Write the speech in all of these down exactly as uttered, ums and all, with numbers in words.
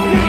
Let's go.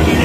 We're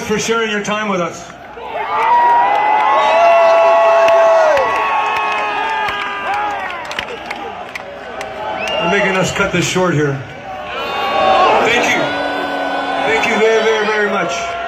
guys for sharing your time with us. They're making us cut this short here. Thank you. Thank you very, very, very much.